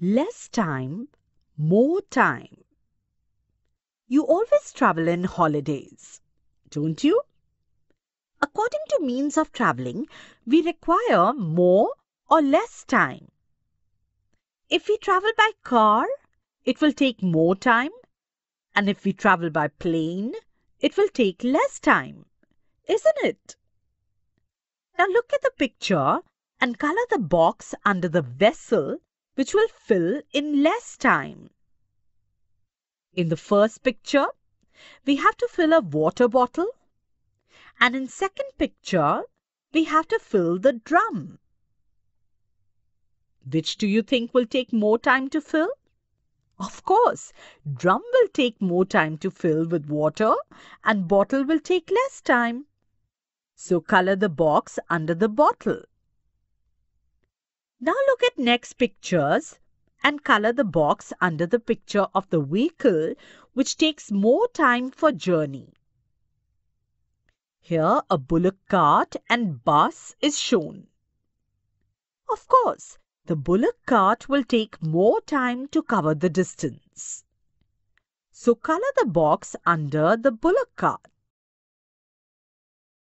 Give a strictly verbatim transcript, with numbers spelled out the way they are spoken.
Less time, more time. You always travel in holidays, don't you? According to means of traveling, we require more or less time. If we travel by car, it will take more time, and if we travel by plane, it will take less time, isn't it? Now look at the picture and color the box under the vessel which will fill in less time. In the first picture, we have to fill a water bottle, and in second picture, we have to fill the drum. Which do you think will take more time to fill? Of course, drum will take more time to fill with water and bottle will take less time. So color the box under the bottle. Now look at next pictures and color the box under the picture of the vehicle which takes more time for journey. Here a bullock cart and bus is shown. Of course, the bullock cart will take more time to cover the distance. So color the box under the bullock cart.